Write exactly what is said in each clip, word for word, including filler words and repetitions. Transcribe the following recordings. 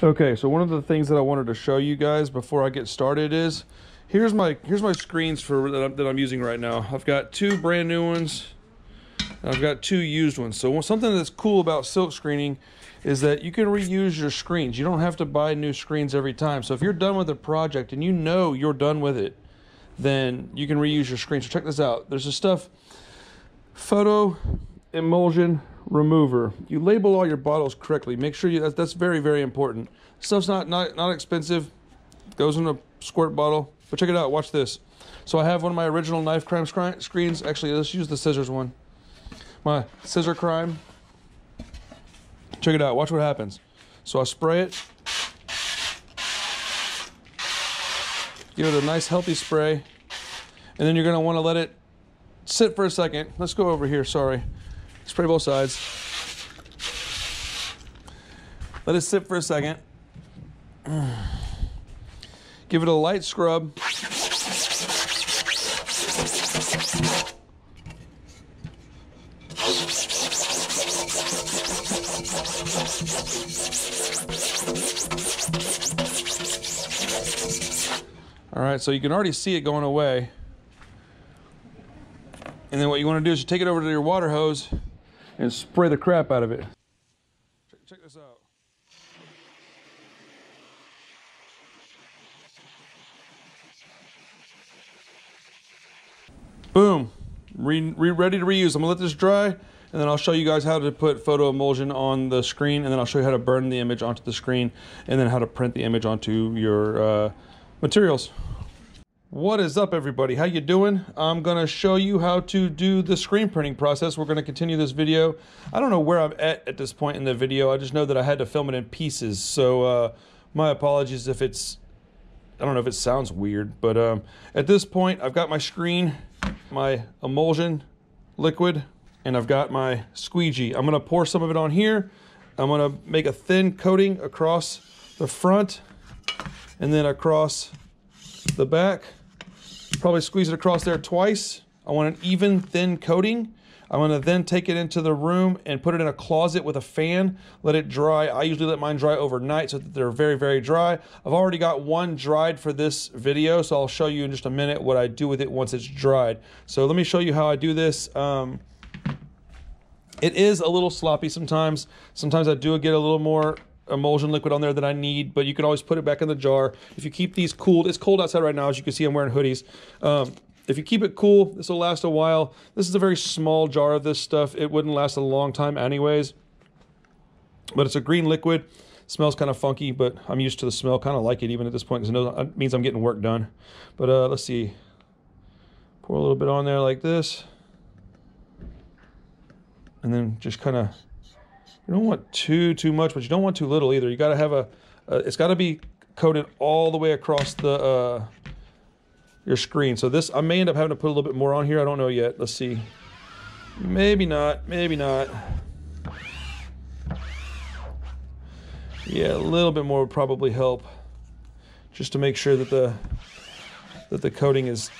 Okay, so one of the things that I wanted to show you guys before I get started is here's my here's my screens for that I'm, that I'm using right now. I've got two brand new ones. And I've got two used ones. So something that's cool about silk screening is that you can reuse your screens. You don't have to buy new screens every time. So if you're done with a project and you know you're done with it, then you can reuse your screen. So check this out. There's this stuff, photo emulsion remover. You label all your bottles correctly. Make sure you, that's, that's very, very important. Stuff's not, not, not expensive. Goes in a squirt bottle. But check it out, watch this. So I have one of my original Knife Crime scr screens. Actually, let's use the scissors one. My scissor crime. Check it out, watch what happens. So I spray it. Give it a nice healthy spray. And then you're gonna wanna let it sit for a second. Let's go over here, sorry. Spray both sides. Let it sit for a second. Give it a light scrub. All right, so you can already see it going away. And then what you want to do is you take it over to your water hose and spray the crap out of it. Check, check this out. Boom, re, re, ready to reuse. I'm gonna let this dry and then I'll show you guys how to put photo emulsion on the screen, and then I'll show you how to burn the image onto the screen, and then how to print the image onto your uh, materials. What is up, everybody? How you doing? I'm gonna show you how to do the screen printing process. We're gonna continue this video. I don't know where I'm at at this point in the video. I just know that I had to film it in pieces, so uh, my apologies if it's, I don't know if it sounds weird, but um, at this point I've got my screen, my emulsion liquid, and I've got my squeegee. I'm gonna pour some of it on here. I'm gonna make a thin coating across the front and then across the back. Probably squeeze it across there twice. I want an even thin coating. I'm gonna then take it into the room and put it in a closet with a fan, let it dry. I usually let mine dry overnight so that they're very, very dry. I've already got one dried for this video, so I'll show you in just a minute what I do with it once it's dried. So let me show you how I do this. Um, it is a little sloppy sometimes. Sometimes I do get a little more emulsion liquid on there than I need, but you can always put it back in the jar. If you keep these cooled, it's cold outside right now, as you can see I'm wearing hoodies. Um, If you keep it cool, this will last a while. This is a very small jar of this stuff. It wouldn't last a long time anyways. But it's a green liquid. Smells kind of funky, but I'm used to the smell. Kind of like it even at this point, because it means I'm getting work done. But uh, let's see. Pour a little bit on there like this. And then just kind of, you don't want too, too much, but you don't want too little either. You got to have a, uh, it's got to be coated all the way across the, uh, your screen. So this, I may end up having to put a little bit more on here. I don't know yet. Let's see. Maybe not. Maybe not. Yeah, a little bit more would probably help, just to make sure that the that the coating is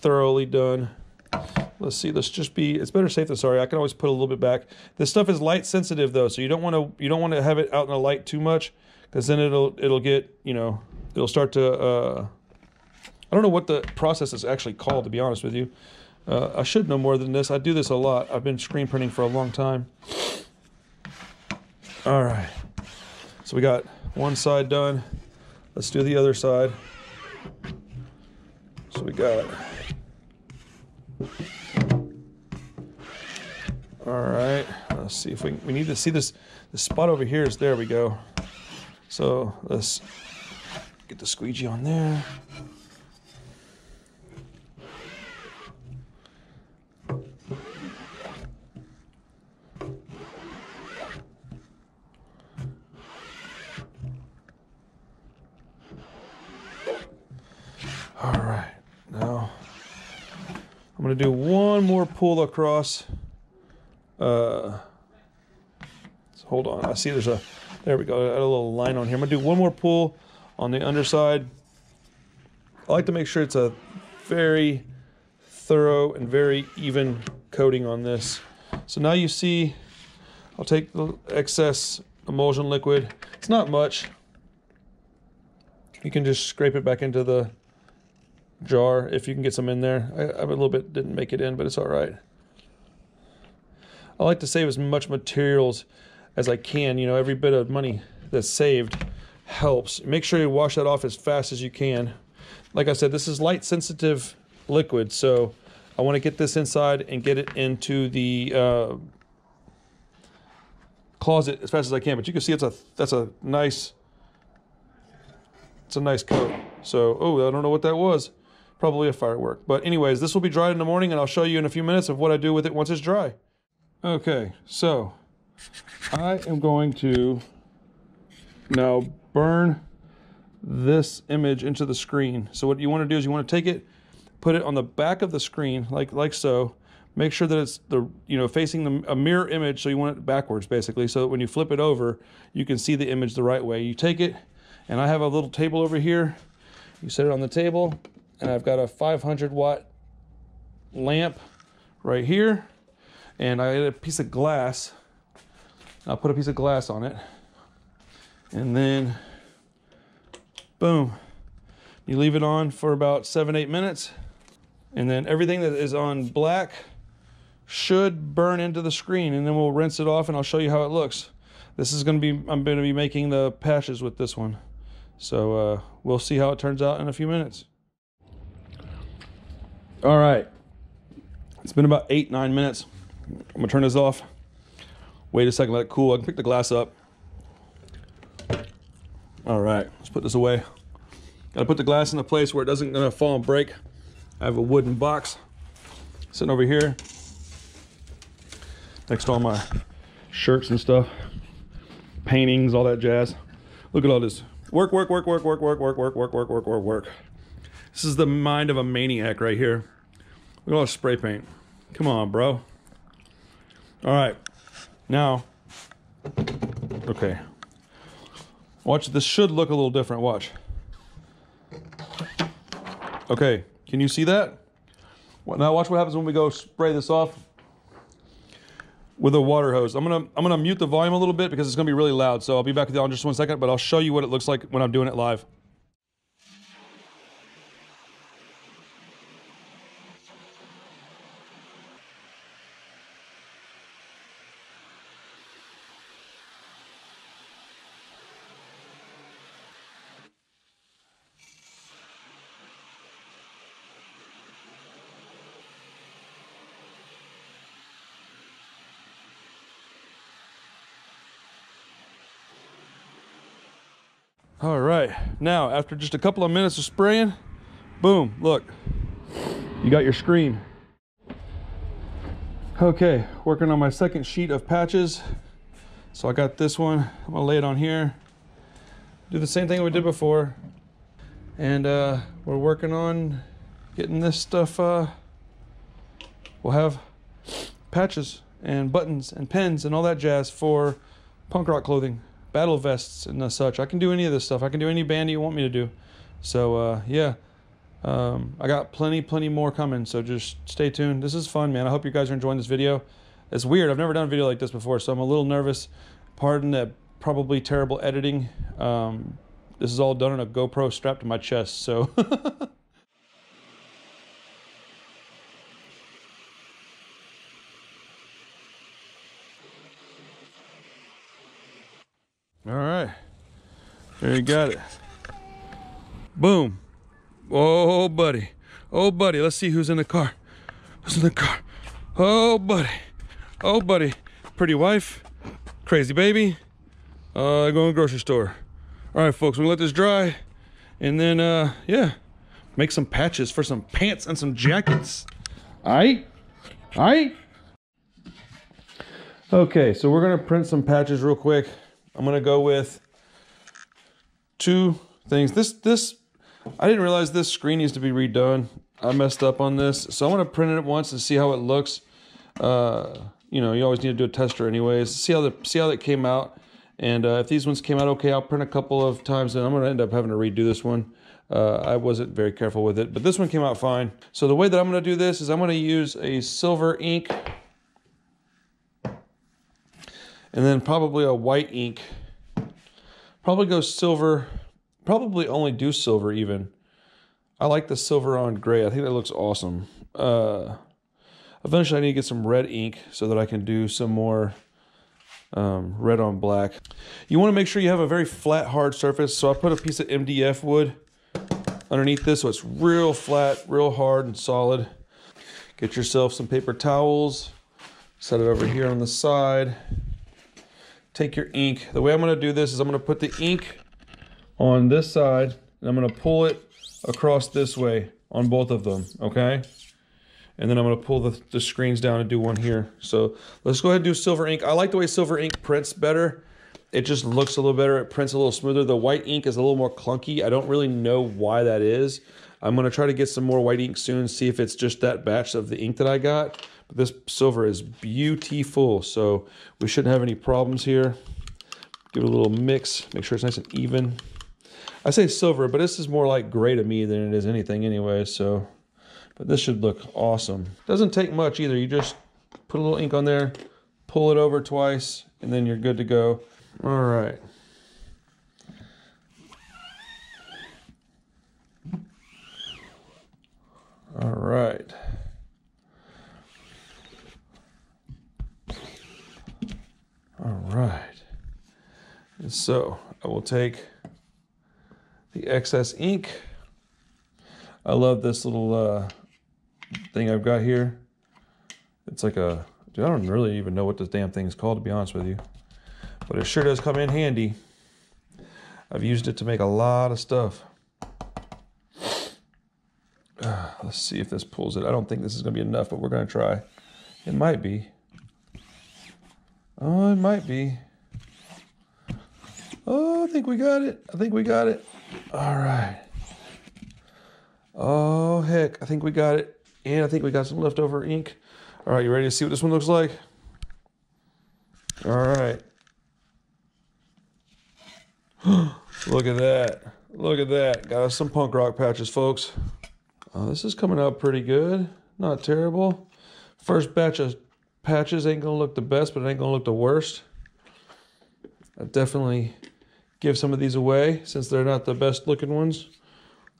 thoroughly done. Let's see. Let's just be. It's better safe than sorry. I can always put a little bit back. This stuff is light sensitive though, so you don't want to you don't want to have it out in the light too much, because then it'll it'll get you know it'll start to. Uh, I don't know what the process is actually called, to be honest with you. Uh, I should know more than this. I do this a lot. I've been screen printing for a long time. All right. So we got one side done. Let's do the other side. So we got... All right. Let's see if we... We need to see this, this spot over here. Is There we go. So let's get the squeegee on there. Do one more pull across. Uh, so hold on, I see there's a, there we go, I got a little line on here. I'm gonna do one more pull on the underside. I like to make sure it's a very thorough and very even coating on this. So now you see, I'll take the excess emulsion liquid. It's not much, You can just scrape it back into the jar if you can get some in there. I, I a little bit didn't make it in, but it's all right. I like to save as much materials as I can. You know, every bit of money that's saved helps. Make sure you wash that off as fast as you can. Like I said, this is light sensitive liquid, so I want to get this inside and get it into the uh, closet as fast as I can. But you can see it's a that's a nice it's a nice coat. So, oh, I don't know what that was. Probably a firework. But anyways, this will be dried in the morning, and I'll show you in a few minutes of what I do with it once it's dry. Okay, so I am going to now burn this image into the screen. So what you want to do is you want to take it, put it on the back of the screen, like like so. Make sure that it's the you know facing the, a mirror image, so you want it backwards basically, so that when you flip it over, you can see the image the right way. You take it, and I have a little table over here. You set it on the table, and I've got a five hundred watt lamp right here, and I had a piece of glass. I'll put a piece of glass on it, and then boom, you leave it on for about seven, eight minutes, and then everything that is on black should burn into the screen, and then we'll rinse it off, and I'll show you how it looks. This is going to be, I'm going to be making the patches with this one, so uh, we'll see how it turns out in a few minutes. All right, it's been about eight, nine minutes. I'm gonna turn this off. Wait a second, let it cool. I can pick the glass up. All right, let's put this away. Gotta put the glass in a place where it doesn't gonna fall and break. I have a wooden box sitting over here next to all my shirts and stuff, paintings, all that jazz. Look at all this work, work, work, work, work, work, work, work, work, work, work, work, work. This is the mind of a maniac right here. Look at all this spray paint. Come on, bro. All right, now, okay. Watch, this should look a little different, watch. Okay, can you see that? Now watch what happens when we go spray this off with a water hose. I'm gonna, I'm gonna mute the volume a little bit because it's gonna be really loud, so I'll be back with you in just one second, but I'll show you what it looks like when I'm doing it live. All right, now after just a couple of minutes of spraying, boom, look, you got your screen. Okay, working on my second sheet of patches. So I got this one, I'm gonna lay it on here. Do the same thing we did before. And uh, we're working on getting this stuff, uh, we'll have patches and buttons and pins and all that jazz for punk rock clothing. Battle vests and such. I can do any of this stuff. I can do any band you want me to do. So uh, yeah, um, I got plenty, plenty more coming. So just stay tuned. This is fun, man. I hope you guys are enjoying this video. It's weird. I've never done a video like this before, so I'm a little nervous. Pardon that probably terrible editing. Um, this is all done on a GoPro strapped to my chest. So. All right, there you got it. Boom. Oh, buddy. Oh, buddy. Let's see who's in the car. Who's in the car? Oh, buddy. Oh, buddy. Pretty wife. Crazy baby. Uh, going to the grocery store. All right, folks, we're going to let this dry. And then, uh, yeah, make some patches for some pants and some jackets. All right? All right? Okay, so we're going to print some patches real quick. I'm gonna go with two things. This, this, I didn't realize this screen needs to be redone. I messed up on this. So I'm gonna print it once and see how it looks. Uh, you know, you always need to do a tester anyways. See how, the, see how that came out. And uh, if these ones came out okay, I'll print a couple of times and I'm gonna end up having to redo this one. Uh, I wasn't very careful with it, but this one came out fine. So the way that I'm gonna do this is I'm gonna use a silver ink, and then probably a white ink. Probably go silver Probably only do silver even. I like the silver on gray. I think that looks awesome. Uh, eventually I need to get some red ink so that I can do some more um, red on black. You want to make sure you have a very flat, hard surface. So I put a piece of M D F wood underneath this so it's real flat, real hard and solid. Get yourself some paper towels. Set it over here on the side. Take your ink. The way I'm going to do this is I'm going to put the ink on this side and I'm going to pull it across this way on both of them, okay? And then I'm going to pull the, the screens down and do one here. So let's go ahead and do silver ink. I like the way silver ink prints better. It just looks a little better. It prints a little smoother. The white ink is a little more clunky. I don't really know why that is. I'm going to try to get some more white ink soon, see if it's just that batch of the ink that I got. But this silver is beautiful, so we shouldn't have any problems here. Give it a little mix. Make sure it's nice and even. I say silver, but this is more like gray to me than it is anything anyway, so. But this should look awesome. Doesn't take much either. You just put a little ink on there, pull it over twice, and then you're good to go. All right. All right. All right. And so I will take the excess ink. I love this little uh, thing I've got here. It's like a, dude, I don't really even know what this damn thing is called, to be honest with you. But it sure does come in handy. I've used it to make a lot of stuff. Uh, let's see if this pulls it. I don't think this is going to be enough, but we're going to try. It might be. Oh, it might be. Oh, I think we got it. I think we got it. All right. Oh, heck. I think we got it. And I think we got some leftover ink. All right, you ready to see what this one looks like? All right. Look at that. Look at that. Got us some punk rock patches, folks. Uh, this is coming out pretty good. Not terrible. First batch of patches ain't going to look the best, but it ain't going to look the worst. I'll definitely give some of these away since they're not the best looking ones.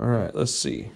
All right, let's see.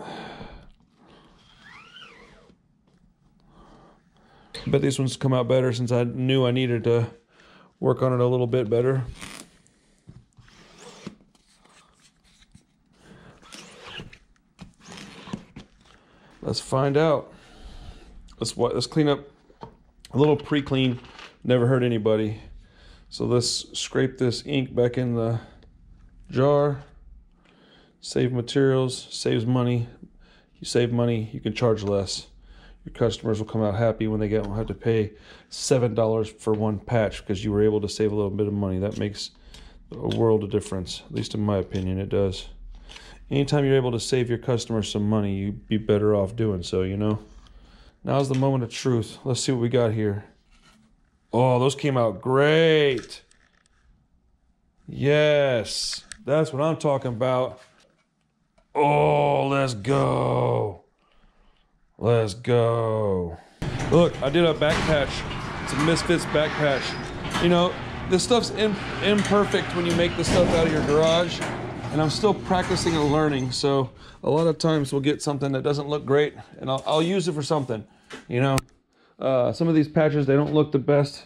I bet these ones come out better since I knew I needed to work on it a little bit better. Let's find out. Let's what? Let's clean up a little pre-clean. Never hurt anybody. So let's scrape this ink back in the jar. Save materials, saves money. You save money, you can charge less. Your customers will come out happy when they get won't have to pay seven dollars for one patch because you were able to save a little bit of money. That makes a world of difference. At least in my opinion, it does. Anytime you're able to save your customers some money, you'd be better off doing so, you know? Now's the moment of truth. Let's see what we got here. Oh, those came out great. Yes, that's what I'm talking about. Oh, let's go. Let's go. Look, I did a back patch. It's a Misfits back patch. You know, this stuff's in, imperfect when you make this stuff out of your garage. And I'm still practicing and learning, so a lot of times we'll get something that doesn't look great, and I'll, I'll use it for something, you know. Uh, some of these patches, they don't look the best,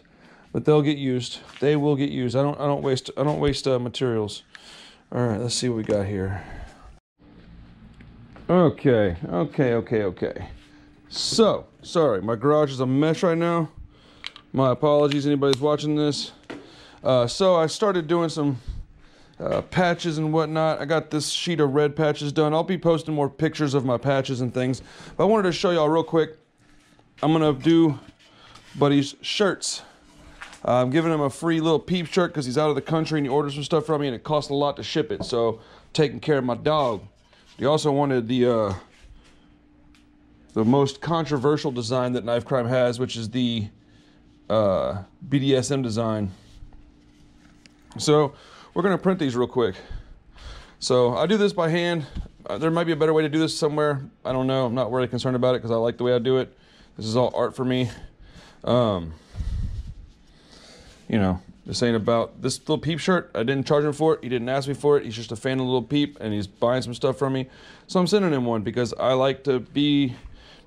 but they'll get used. They will get used. I don't, I don't waste, I don't waste uh, materials. All right, let's see what we got here. Okay, okay, okay, okay. So, sorry, my garage is a mess right now. My apologies, anybody's watching this. Uh, so I started doing some. Uh, patches and whatnot. I got this sheet of red patches done. I'll be posting more pictures of my patches and things. But I wanted to show y'all real quick. I'm gonna do Buddy's shirts. Uh, I'm giving him a free Lil Peep shirt because he's out of the country and he orders some stuff from me and it costs a lot to ship it. So taking care of my dog. He also wanted the uh, the most controversial design that Knife Crime has, which is the uh, B D S M design. So. We're gonna print these real quick. So I do this by hand. Uh, there might be a better way to do this somewhere. I don't know, I'm not really concerned about it because I like the way I do it. This is all art for me. Um, you know, This ain't about this Lil Peep shirt. I didn't charge him for it. He didn't ask me for it. He's just a fan of Lil Peep, and he's buying some stuff from me. So I'm sending him one because I like to be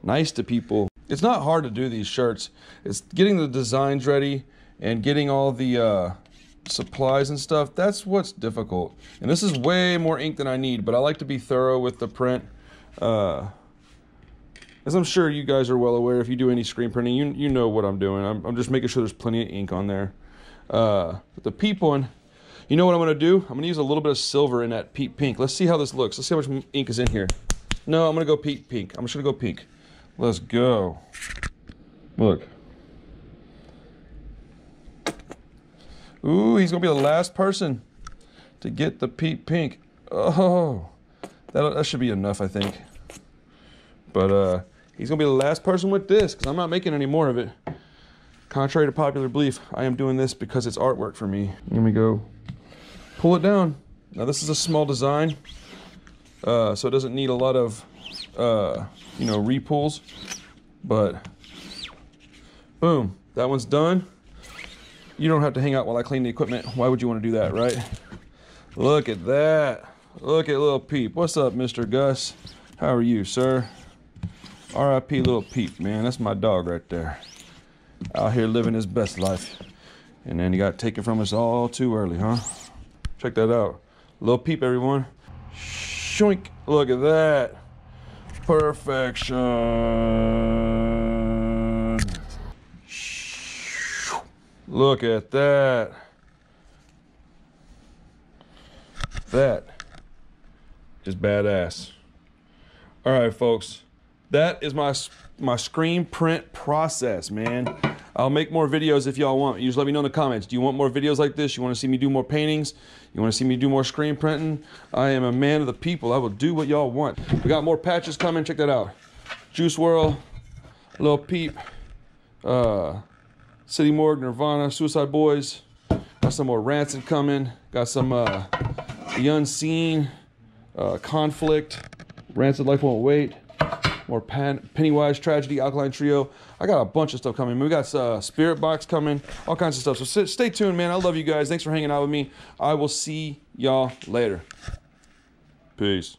nice to people. It's not hard to do these shirts. It's getting the designs ready and getting all the uh, supplies and stuff. That's what's difficult. And this is way more ink than I need, but I like to be thorough with the print. Uh, As I'm sure you guys are well aware, if you do any screen printing, you you know what I'm doing. I'm, I'm just making sure there's plenty of ink on there. Uh, but the Peep one, you know what I'm going to do? I'm going to use a little bit of silver in that Peep Pink. Let's see how this looks. Let's see how much ink is in here. No, I'm going to go Peep Pink. I'm just going to go pink. Let's go. Look. Ooh, he's going to be the last person to get the Peep Pink. Oh, that, that should be enough, I think. But uh, he's going to be the last person with this because I'm not making any more of it. Contrary to popular belief, I am doing this because it's artwork for me. Let me go pull it down. Now this is a small design, uh, so it doesn't need a lot of, uh, you know, repulls. But boom, that one's done. You don't have to hang out while I clean the equipment. Why would you want to do that, right? Look at that. Look at Lil Peep. What's up, Mister Gus? How are you, sir? R I P Lil Peep, man. That's my dog right there. Out here living his best life. And then he got taken from us all too early, huh? Check that out. Lil Peep, everyone. Shoink. Look at that. Perfection. Look at that. That is badass. All right, folks. That is my my screen print process, man. I'll make more videos if y'all want. You just let me know in the comments. Do you want more videos like this? You want to see me do more paintings? You want to see me do more screen printing? I am a man of the people. I will do what y'all want. We got more patches coming. Check that out. Juice World, Lil Peep, uh, City Morgue, Nirvana, Suicide Boys. Got some more Rancid coming. Got some uh, The Unseen, uh, Conflict, Rancid Life Won't Wait. More Pen Pennywise, Tragedy, Alkaline Trio. I got a bunch of stuff coming. We got uh, Spirit Box coming, all kinds of stuff. So sit, stay tuned, man. I love you guys. Thanks for hanging out with me. I will see y'all later. Peace.